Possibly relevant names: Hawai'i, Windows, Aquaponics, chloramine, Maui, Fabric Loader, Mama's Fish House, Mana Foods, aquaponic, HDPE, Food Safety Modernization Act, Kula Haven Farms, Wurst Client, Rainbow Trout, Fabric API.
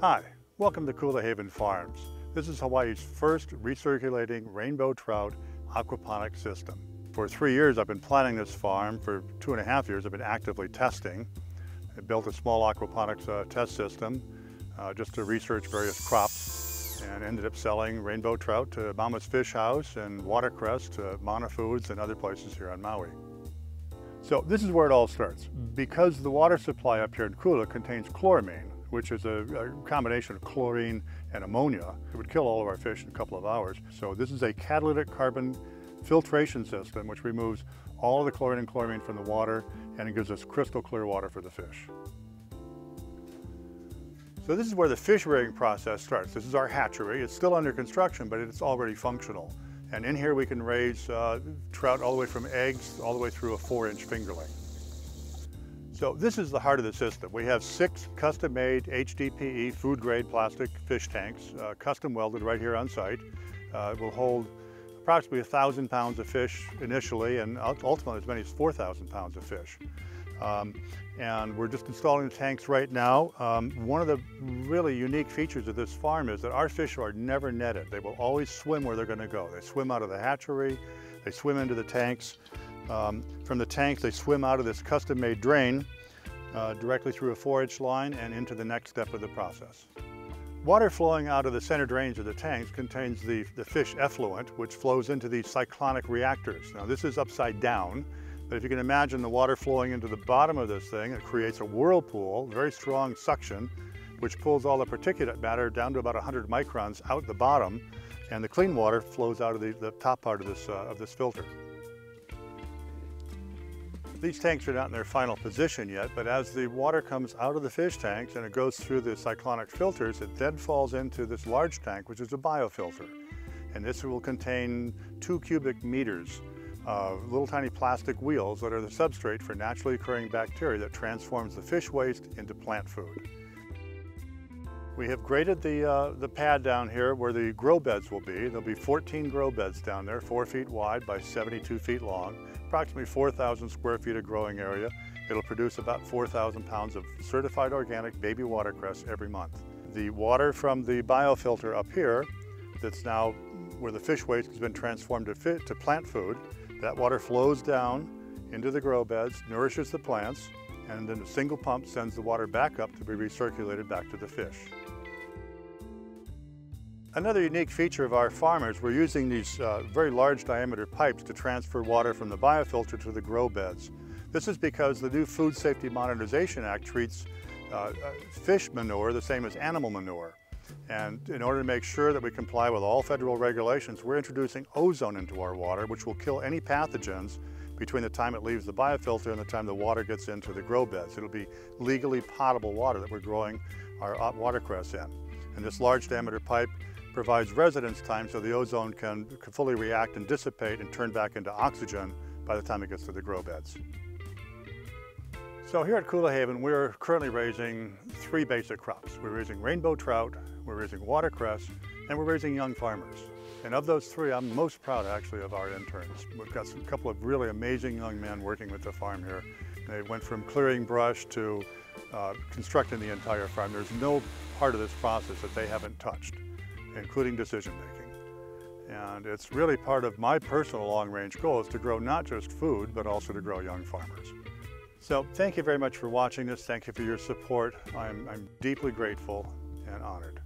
Hi, welcome to Kula Haven Farms. This is Hawaii's first recirculating rainbow trout aquaponic system. For 3 years I've been planning this farm. For 2.5 years I've been actively testing. I built a small aquaponics test system just to research various crops, and ended up selling rainbow trout to Mama's Fish House and watercress to Mana Foods and other places here on Maui. So this is where it all starts. Because the water supply up here in Kula contains chloramine, which is a combination of chlorine and ammonia, it would kill all of our fish in a couple of hours. So this is a catalytic carbon filtration system which removes all of the chlorine and chloramine from the water, and it gives us crystal clear water for the fish. So this is where the fish rearing process starts. This is our hatchery. It's still under construction, but it's already functional. And in here we can raise trout all the way from eggs all the way through a 4-inch fingerling. So this is the heart of the system. We have 6 custom-made HDPE food-grade plastic fish tanks, custom welded right here on site. It will hold approximately 1,000 pounds of fish initially, and ultimately as many as 4,000 pounds of fish. And we're just installing the tanks right now. One of the really unique features of this farm is that our fish are never netted. They will always swim where they're going to go. They swim out of the hatchery, they swim into the tanks. From the tanks they swim out of this custom-made drain directly through a 4-inch line and into the next step of the process. Water flowing out of the center drains of the tanks contains the fish effluent, which flows into these cyclonic reactors. Now this is upside down, but if you can imagine the water flowing into the bottom of this thing, it creates a whirlpool, very strong suction, which pulls all the particulate matter down to about 100 microns out the bottom, and the clean water flows out of the top part of this filter. These tanks are not in their final position yet, but as the water comes out of the fish tanks and it goes through the cyclonic filters, it then falls into this large tank, which is a biofilter. And this will contain 2 cubic meters of little tiny plastic wheels that are the substrate for naturally occurring bacteria that transforms the fish waste into plant food. We have graded the pad down here where the grow beds will be. There'll be 14 grow beds down there, 4 feet wide by 72 feet long, approximately 4,000 square feet of growing area. It'll produce about 4,000 pounds of certified organic baby watercress every month. The water from the biofilter up here, that's now where the fish waste has been transformed to plant food, that water flows down into the grow beds, nourishes the plants, and then a single pump sends the water back up to be recirculated back to the fish. Another unique feature of our farm is we're using these very large diameter pipes to transfer water from the biofilter to the grow beds. This is because the new Food Safety Modernization Act treats fish manure the same as animal manure. And in order to make sure that we comply with all federal regulations, we're introducing ozone into our water, which will kill any pathogens between the time it leaves the biofilter and the time the water gets into the grow beds. It'll be legally potable water that we're growing our watercress in. And this large diameter pipe provides residence time so the ozone can fully react and dissipate and turn back into oxygen by the time it gets to the grow beds. So here at Kula Haven, we're currently raising 3 basic crops. We're raising rainbow trout, we're raising watercress, and we're raising young farmers. And of those 3, I'm most proud actually of our interns. We've got a couple of really amazing young men working with the farm here. They went from clearing brush to constructing the entire farm. There's no part of this process that they haven't touched, including decision making. And it's really part of my personal long-range goal is to grow not just food, but also to grow young farmers. So thank you very much for watching this. Thank you for your support. I'm deeply grateful and honored.